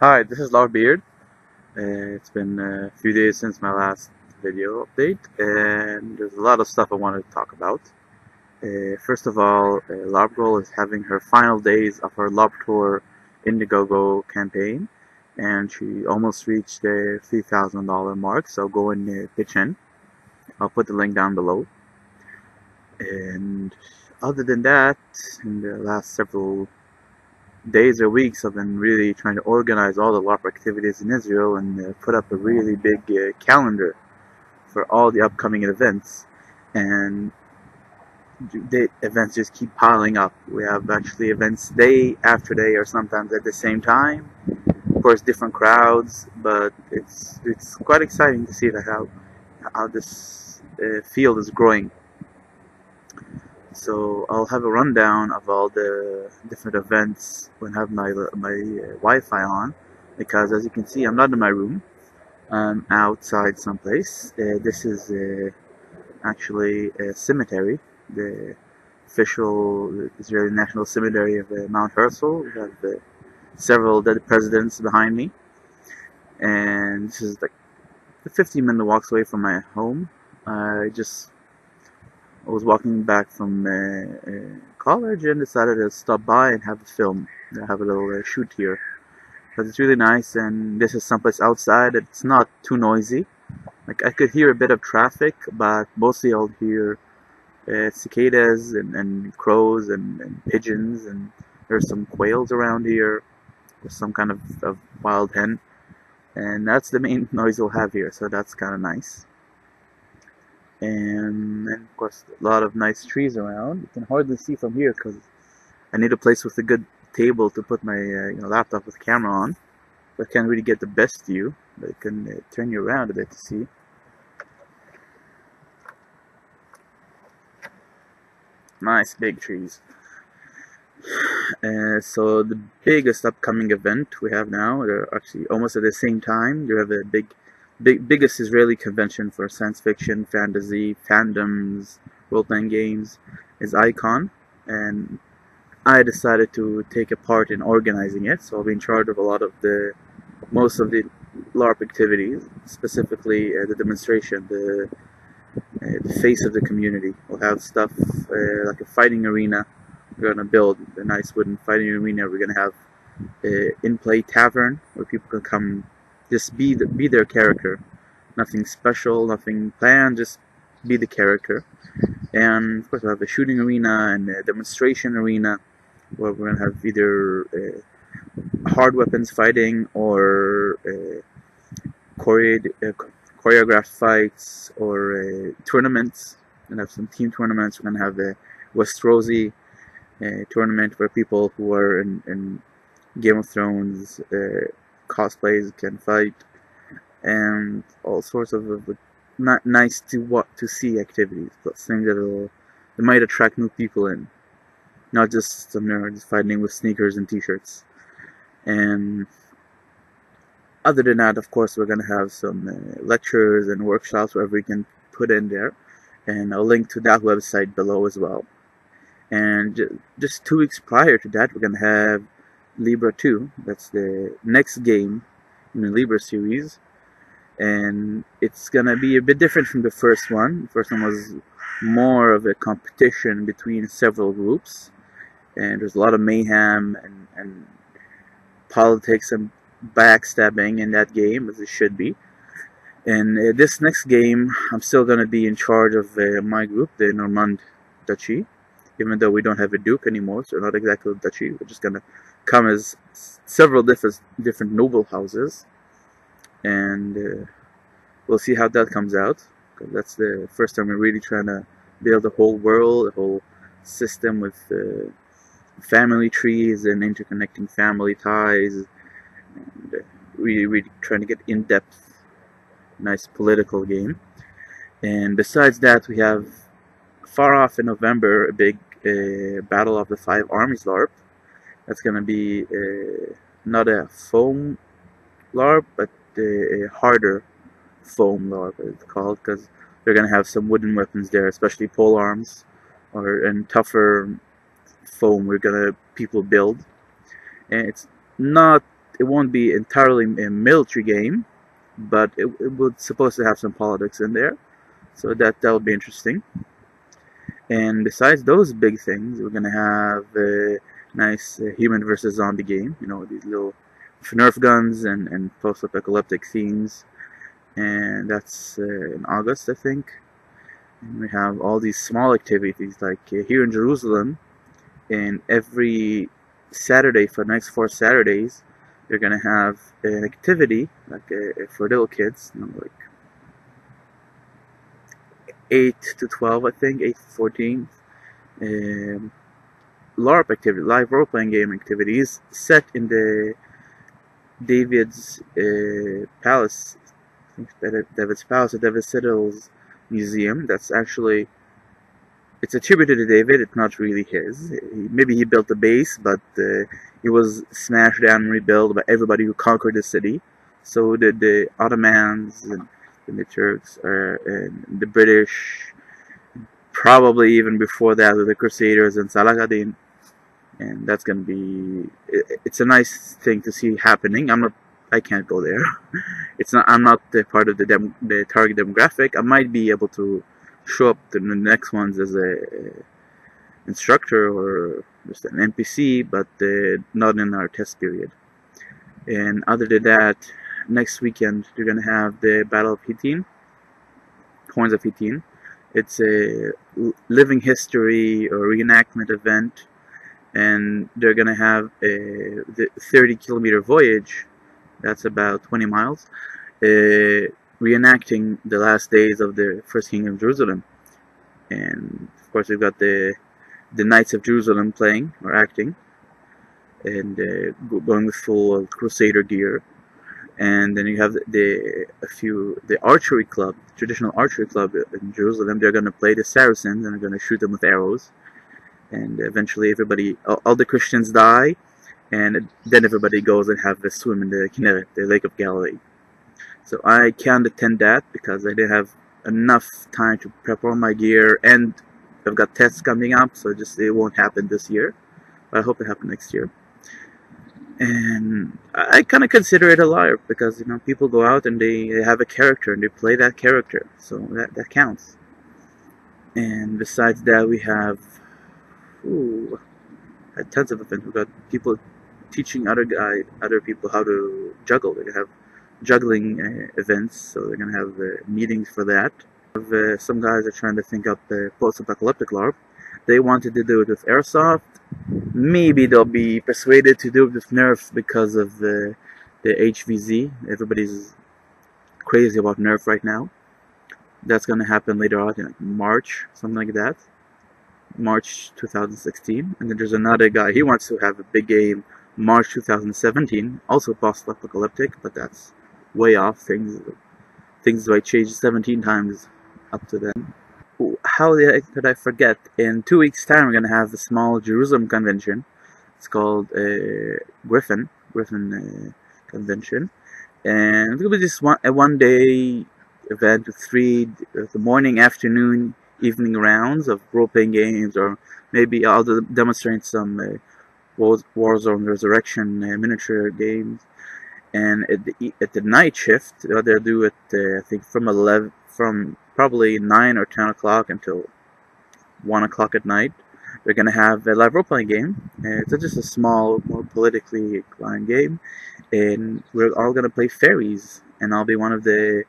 Hi, this is LARPBeard. It's been a few days since my last video update, and there's a lot of stuff I wanted to talk about. First of all, Larp Girl is having her final days of her LARPTour Indiegogo campaign, and she almost reached the $3,000 mark, so go and pitch in. I'll put the link down below. And other than that, in the last several days or weeks, I've been really trying to organize all the LARP activities in Israel and put up a really big calendar for all the upcoming events, and the events just keep piling up. We have actually events day after day, or sometimes at the same time. Of course, different crowds, but it's quite exciting to see how this field is growing. So I'll have a rundown of all the different events when I have my Wi-Fi on, because as you can see, I'm not in my room. I'm outside someplace. This is actually a cemetery, the official Israeli National Cemetery of Mount Herzl. We have several dead presidents behind me, and this is like a 15-minute walk away from my home. I was walking back from college and decided to stop by and have a film. I have a little shoot here, but it's really nice, and this is someplace outside. It's not too noisy. Like, I could hear a bit of traffic, but mostly I'll hear cicadas and crows and pigeons, and there's some quails around here. There's some kind of wild hen, and that's the main noise we'll have here, so that's kind of nice. And of course, a lot of nice trees around. You can hardly see from here because I need a place with a good table to put my laptop with camera on, but can't really get the best view. But it can turn you around a bit to see. Nice big trees. So the biggest upcoming event we have now, they're actually almost at the same time. You have a biggest Israeli convention for science fiction, fantasy, fandoms, role-playing games is ICON, and I decided to take a part in organizing it, so I'll be in charge of a lot of most of the LARP activities, specifically the demonstration, the face of the community. We'll have stuff like a fighting arena. We're going to build a nice wooden fighting arena. We're going to have an in-play tavern where people can come, just be their character. Nothing special, nothing planned, just be the character. And of course, we have a shooting arena and a demonstration arena where we're going to have either hard weapons fighting or choreographed fights or tournaments. We're going to have some team tournaments. We're going to have a Westerosi tournament where people who are in Game of Thrones cosplays can fight, and all sorts of not nice to see activities, but things that might attract new people in, not just some nerds fighting with sneakers and t-shirts. And other than that, of course, we're gonna have some lectures and workshops, wherever we can put in there, and I'll link to that website below as well. And just 2 weeks prior to that, we're gonna have Libra 2, that's the next game in the Libra series, and it's gonna be a bit different from the first one. The first one was more of a competition between several groups, and there's a lot of mayhem and politics and backstabbing in that game, as it should be. And this next game, I'm still gonna be in charge of my group, the Normand Duchy, even though we don't have a duke anymore, so we're not exactly a duchy. We're just gonna come as several different noble houses, and we'll see how that comes out. Cause that's the first time we're really trying to build a whole world, a whole system with family trees and interconnecting family ties, and really trying to get in-depth, nice political game. And besides that, we have far off in November a big Battle of the Five Armies LARP. That's going to be not a foam LARP, but a harder foam LARP, it's called, because they're going to have some wooden weapons there, especially pole arms, and tougher foam. People build, and it's not it won't be entirely a military game, but it would supposed to have some politics in there, so that'll be interesting. And besides those big things, we're gonna have a nice human versus zombie game, you know, these little Nerf guns and post-apocalyptic themes, and that's in August, I think. And we have all these small activities, like here in Jerusalem, and every Saturday for the next 4 Saturdays, they're gonna have an activity like for little kids, you know, like 8 to 12, I think, 8 to 14, LARP activity, live role-playing game activities set in the David's palace, I think David's palace, or David Citadel's museum. That's actually, it's attributed to David. It's not really his. Maybe he built the base, but it was smashed down and rebuilt by everybody who conquered the city. So did the Ottomans and the Turks, and the British, probably even before that with the Crusaders and Salah ad-Din. And that's gonna be, it's a nice thing to see happening. I can't go there. It's not, I'm not part of the target demographic. I might be able to show up to the next ones as a instructor or just an NPC, but not in our test period. And other than that, next weekend you're gonna have the Battle of Hattin, Horns of Hattin. It's a living history or reenactment event. And they're gonna have the 30-kilometer voyage, that's about 20 miles, reenacting the last days of the First Kingdom of Jerusalem. And of course, we've got the Knights of Jerusalem playing or acting, and going with full Crusader gear. And then you have the archery club, the traditional archery club in Jerusalem. They're gonna play the Saracens and they're gonna shoot them with arrows. And eventually everybody, all the Christians die, and then everybody goes and have a swim in the Kinneret, the Lake of Galilee. So I can't attend that because I didn't have enough time to prep all my gear, and I've got tests coming up, so just it won't happen this year. But I hope it happens next year. And I kind of consider it a LARP because, you know, people go out and they have a character and they play that character, so that counts. And besides that, we have tons of events. We've got people teaching other people how to juggle. They're gonna have juggling events, so they're gonna have meetings for that. Some guys are trying to think up post-apocalyptic LARP. They wanted to do it with airsoft. Maybe they'll be persuaded to do it with Nerf because of the HVZ. Everybody's crazy about Nerf right now. That's gonna happen later on in like March, something like that. March 2016, and then there's another guy, he wants to have a big game March 2017, also post-apocalyptic, but that's way off. Things might change 17 times up to then. How did I forget? In 2 weeks time we're gonna have a small Jerusalem convention. It's called Griffin convention, and it'll be just a one-day event with the morning, afternoon, evening rounds of role-playing games, or maybe I'll demonstrate some Warzone Resurrection miniature games. And at the night shift, they'll do it, I think, from probably 9 or 10 o'clock until 1 o'clock at night. They're going to have a live role-playing game. It's just a small, more politically inclined game. And we're all going to play fairies, and I'll be one of the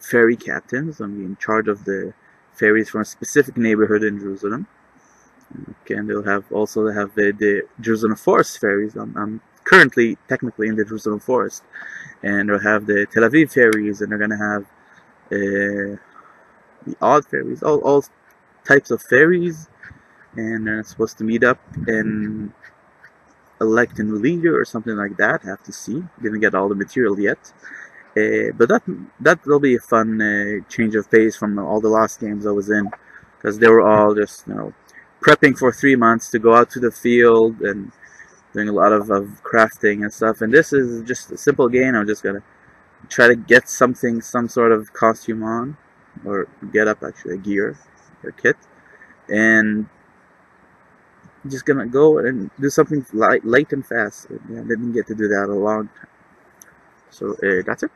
fairy captains. I'm in charge of the fairies from a specific neighborhood in Jerusalem. And they'll also have the Jerusalem Forest fairies. I'm currently technically in the Jerusalem Forest, and they'll have the Tel Aviv fairies, and they're gonna have the odd fairies, all types of fairies, and they're supposed to meet up and elect a new leader or something like that. I have to see. Didn't get all the material yet. But that will be a fun change of pace from all the last games I was in, because they were all just, you know, prepping for 3 months to go out to the field and doing a lot of crafting and stuff. And this is just a simple game. I'm just gonna try to get some sort of costume on, or get up actually a gear, a kit, and I'm just gonna go and do something light and fast. I didn't get to do that a long time. So that's it.